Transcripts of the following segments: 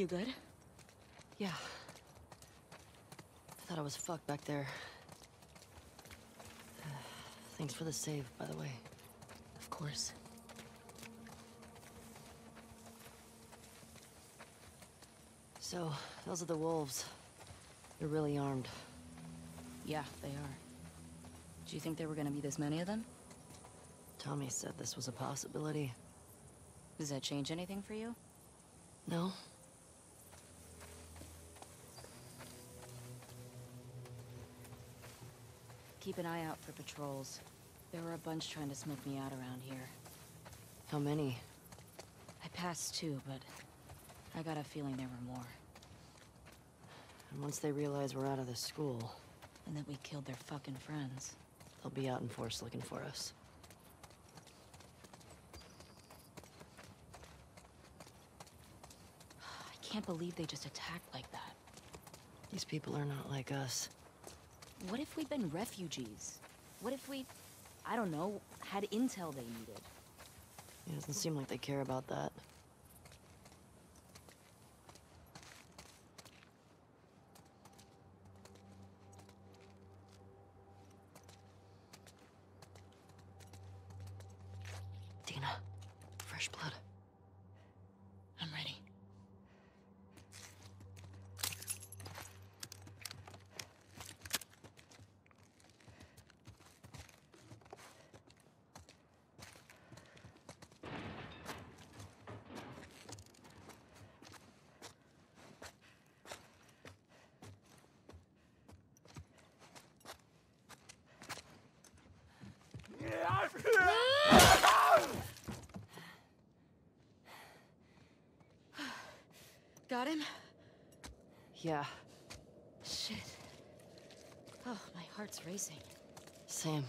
You good? Yeah. I thought I was fucked back there. Thanks for the save, by the way. Of course. So, those are the wolves. They're really armed. Yeah, they are. Do you think there were gonna be this many of them? Tommy said this was a possibility. Does that change anything for you? No. Keep an eye out for patrols. There were a bunch trying to smoke me out around here. How many? I passed two, but I got a feeling there were more. And once they realize we're out of the school... and that we killed their fucking friends... they'll be out in force looking for us. I can't believe they just attacked like that. These people are not like us. What if we'd been refugees? What if we, I don't know, had intel they needed? It doesn't seem like they care about that. Got him? Yeah. Shit. Oh, my heart's racing. Same.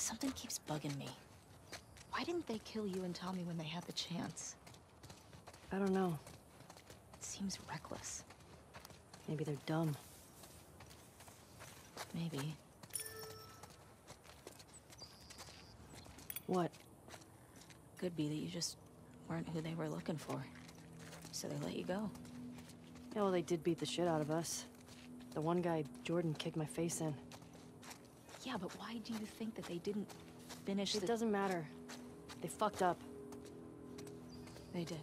Something keeps bugging me. Why didn't they kill you and Tommy when they had the chance? I don't know. It seems reckless. Maybe they're dumb. Maybe. What? Could be that you just weren't who they were looking for. So they let you go. Yeah, well, they did beat the shit out of us. The one guy, Jordan, kicked my face in. Yeah, but why do you think that they didn't finish the... It doesn't matter. They fucked up. They did.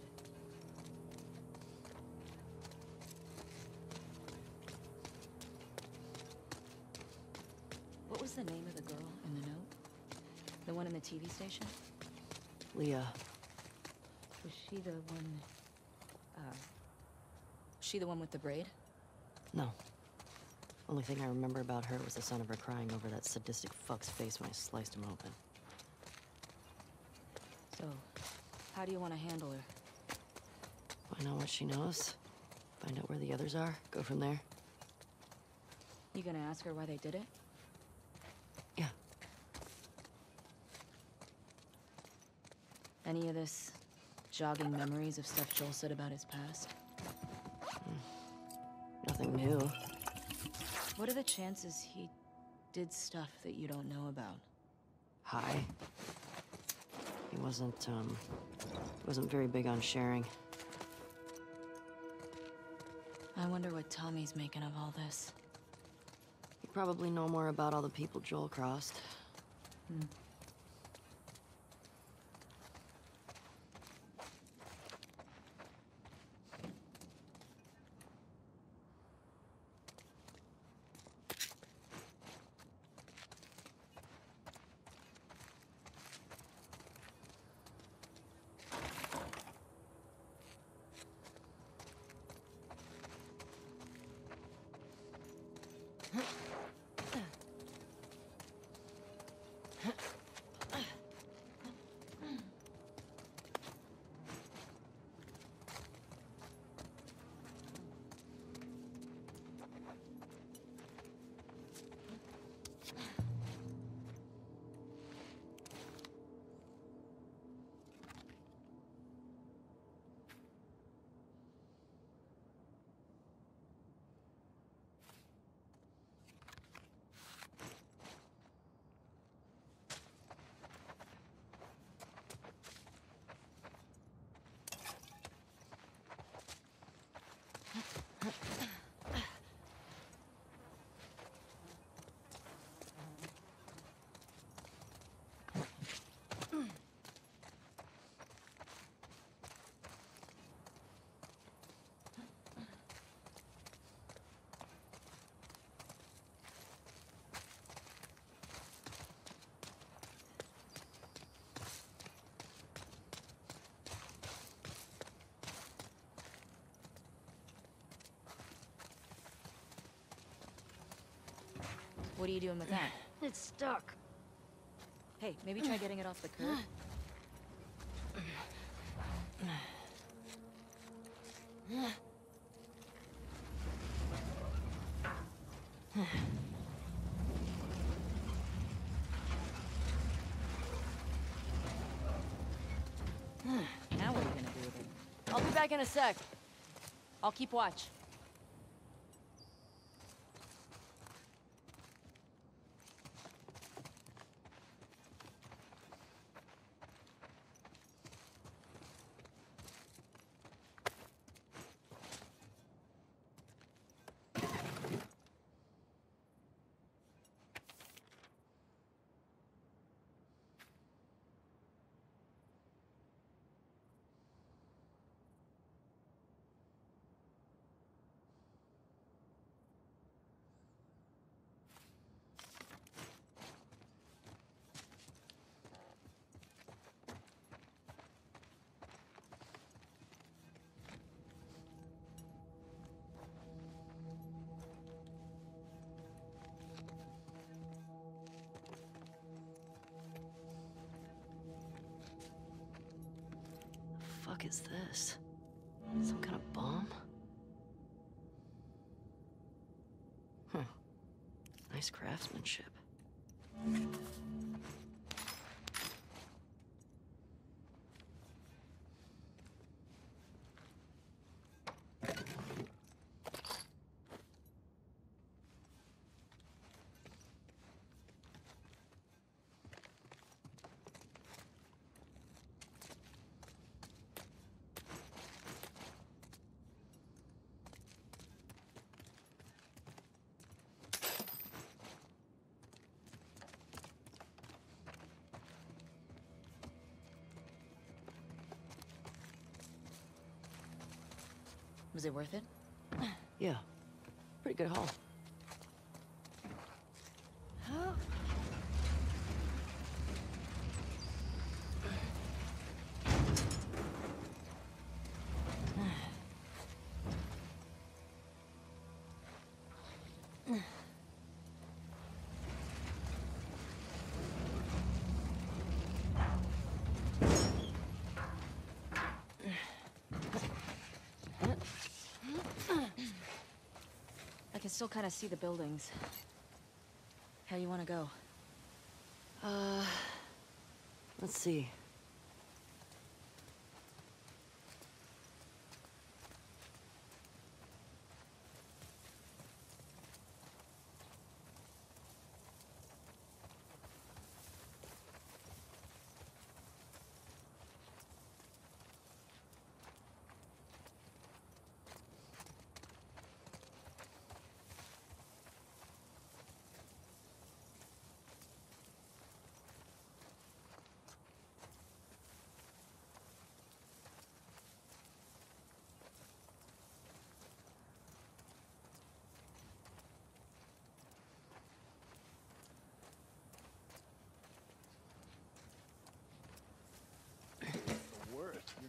What was the name of the girl in the note? The one in the TV station? Leah. Was she the one... she the one with the braid? No. Only thing I remember about her was the sound of her crying over that sadistic fuck's face when I sliced him open. So, how do you want to handle her? Find out what she knows. Find out where the others are. Go from there. You gonna ask her why they did it? Yeah. Any of this jogging memories of stuff Joel said about his past? Nothing new. What are the chances he did stuff that you don't know about? Hi. He wasn't very big on sharing. I wonder what Tommy's making of all this. You probably know more about all the people Joel crossed. Hmm. What are you doing with that? It's stuck. Hey, maybe try getting it off the curb. Now what are you gonna do with it? I'll be back in a sec. I'll keep watch. What the fuck is this? Some kind of bomb? Huh. Nice craftsmanship. Was it worth it? Yeah. Pretty good haul. Huh? I can still kind of see the buildings. How you want to go? Let's see.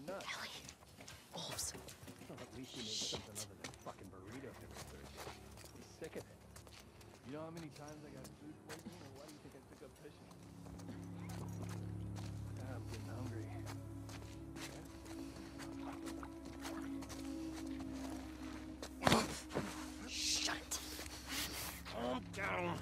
Nuts. Ellie. Wolves. Well, at least you made something other than fucking burrito every Thursday. I'm sick of it. You know how many times I got food poisoning, or why do you think I took up fishing? I'm getting hungry. Yeah. Shut it. Calm down.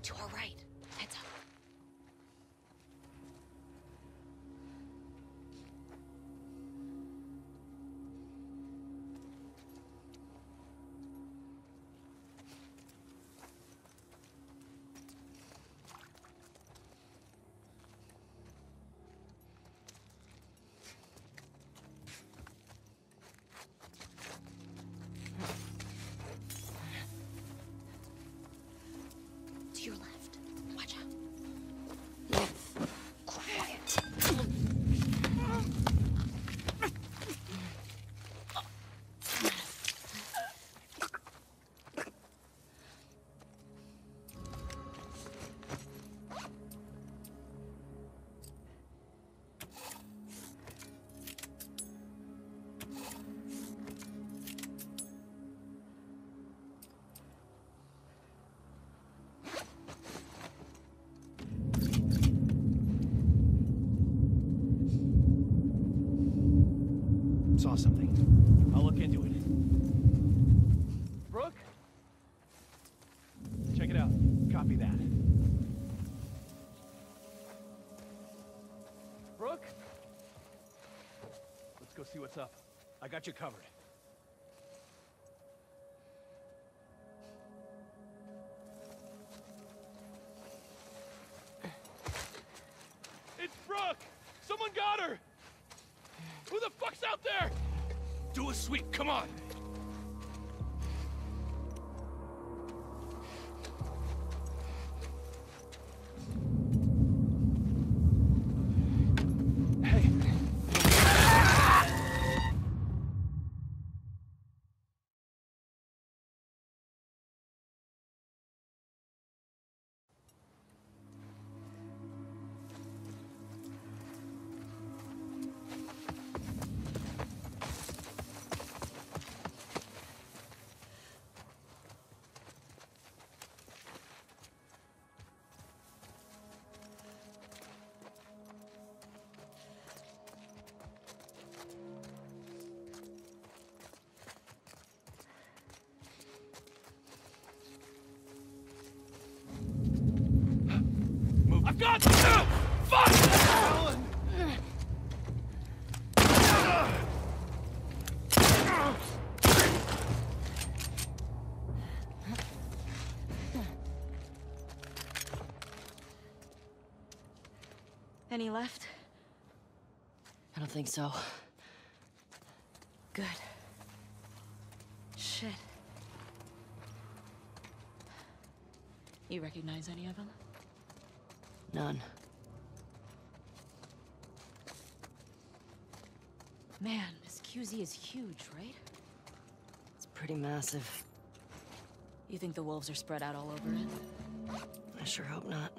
To our right. Heads up. Your left. Watch out. Quiet. Saw something. I'll look into it. Brooke? Check it out. Copy that. Brooke? Let's go see what's up. I got you covered. Who the fuck's out there? Do a sweep, come on! God! Fuck! Any left? I don't think so. Good. Shit. You recognize any of them? None. Man, this QZ is huge, right? It's pretty massive. You think the wolves are spread out all over it? I sure hope not.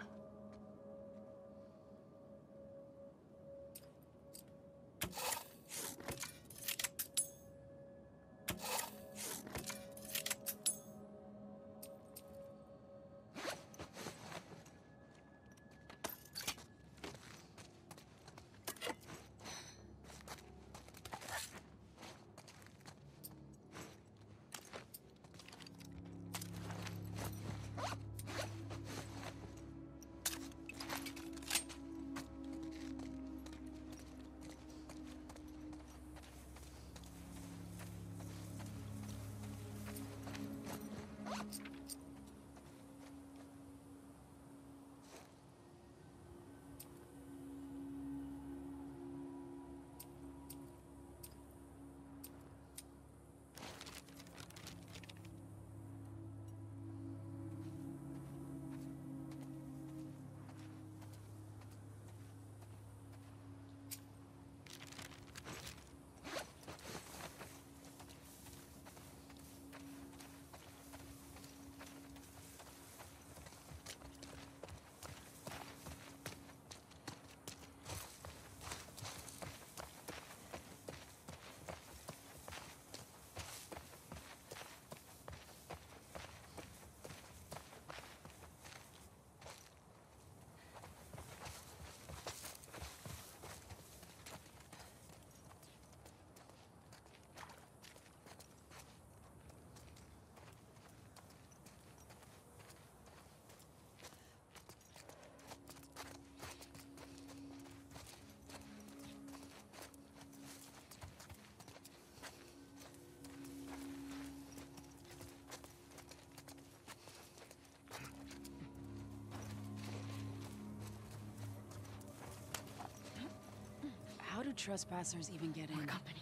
How do trespassers even get in? Our company.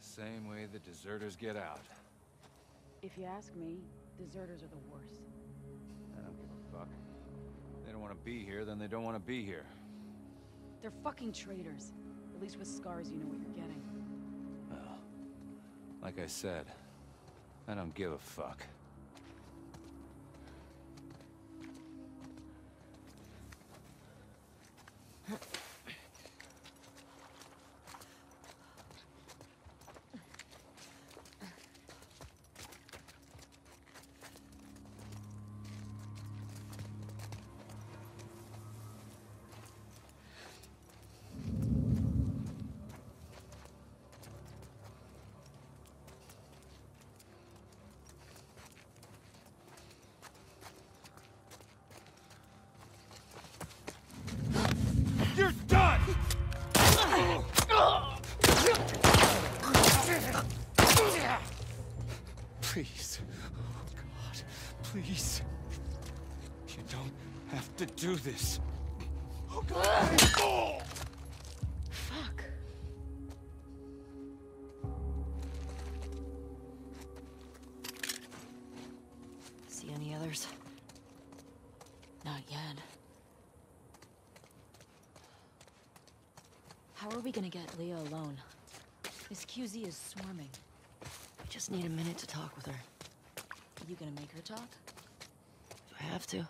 Same way the deserters get out. If you ask me, deserters are the worst. I don't give a fuck. They don't want to be here, then they don't want to be here. They're fucking traitors. At least with scars, you know what you're getting. Well, like I said, I don't give a fuck. Please. Oh, God. Please. You don't have to do this. Oh, God. Oh. Fuck. Not yet. How are we gonna get Leah alone? This QZ is swarming. I just need a minute to talk with her. Are you gonna make her talk? If I have to.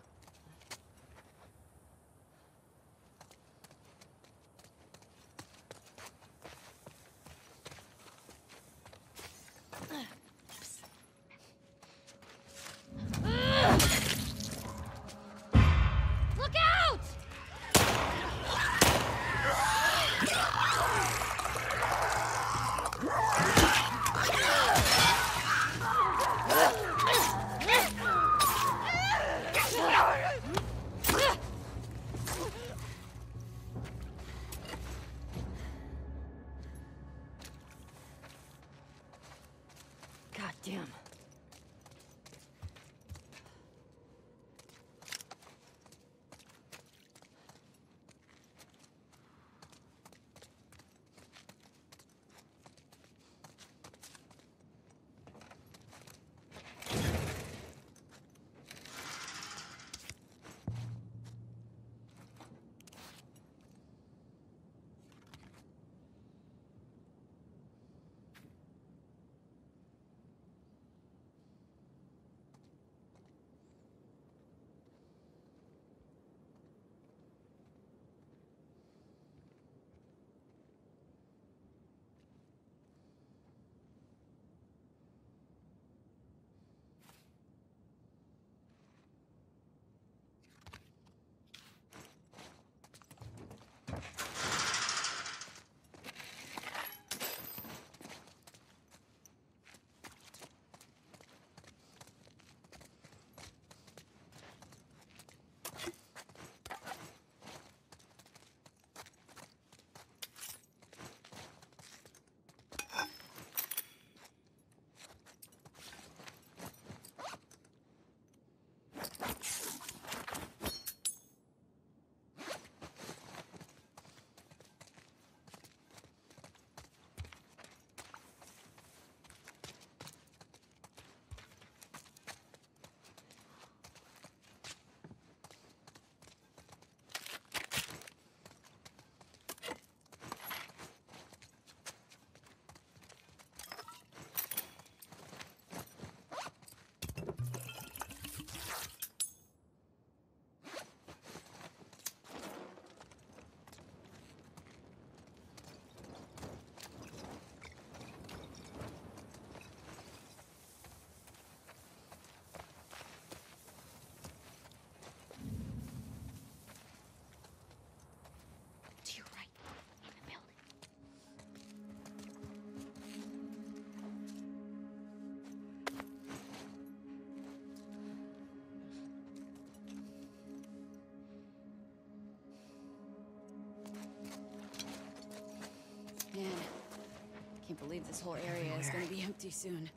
I can't believe this whole area is gonna be empty soon. I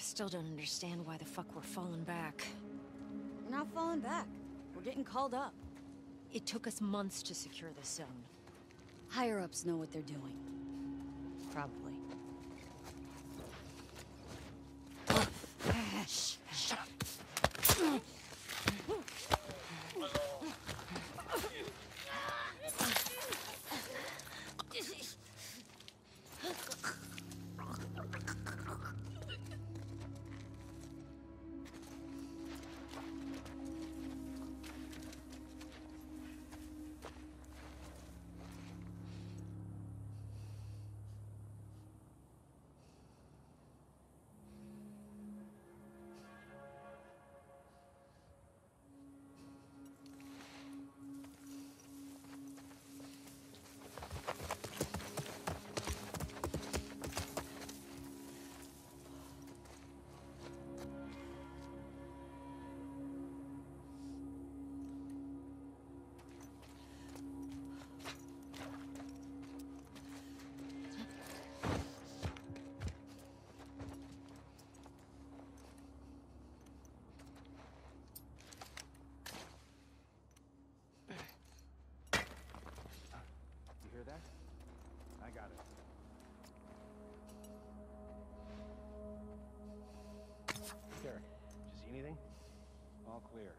still don't understand why the fuck we're falling back. We're not falling back. We're getting called up. It took us months to secure this zone. Higher-ups know what they're doing. Probably. Shut up. I got it. Derek, did you see anything? All clear.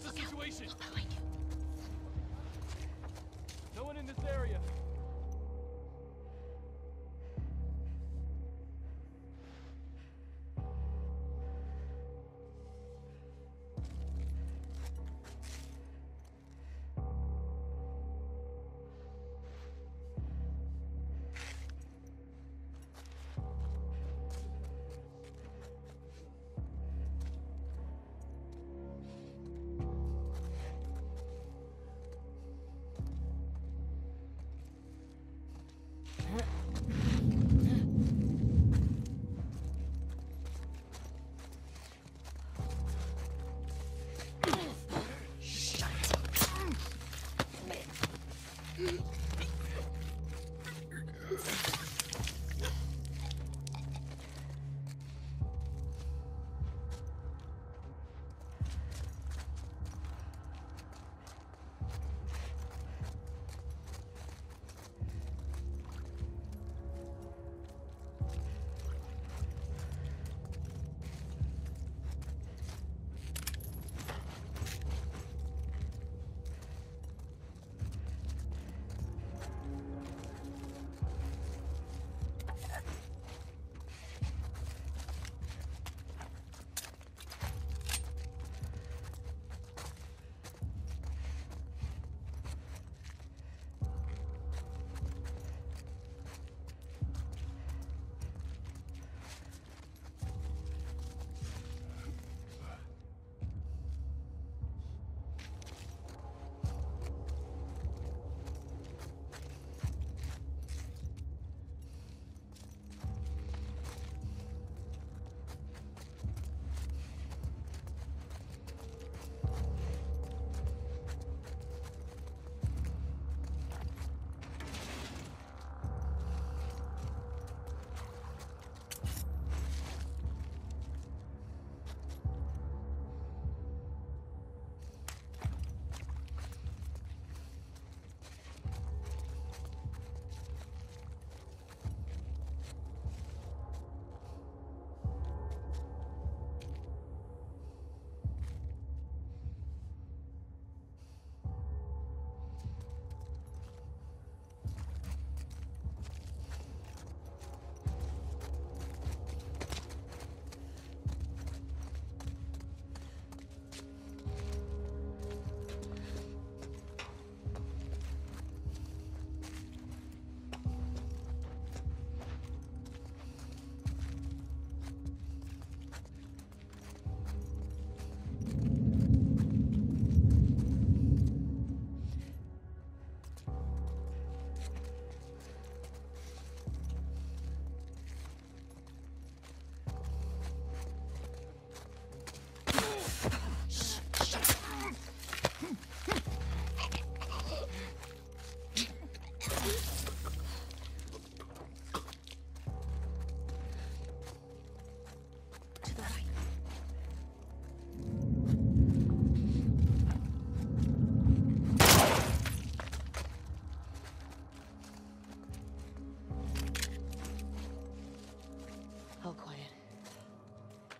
What's the situation? Look behind you. No one in this area.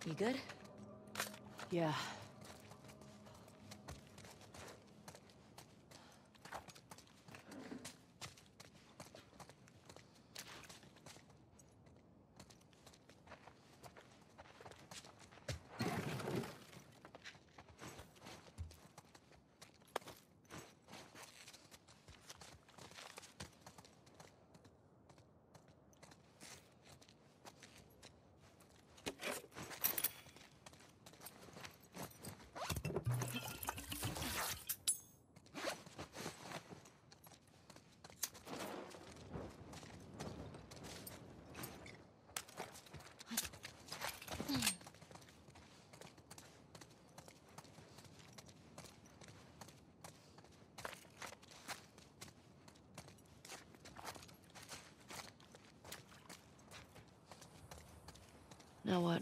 You good? Yeah. Now what?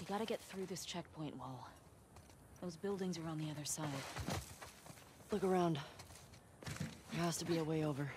We gotta get through this checkpoint wall. Those buildings are on the other side. Look around. There has to be a way over.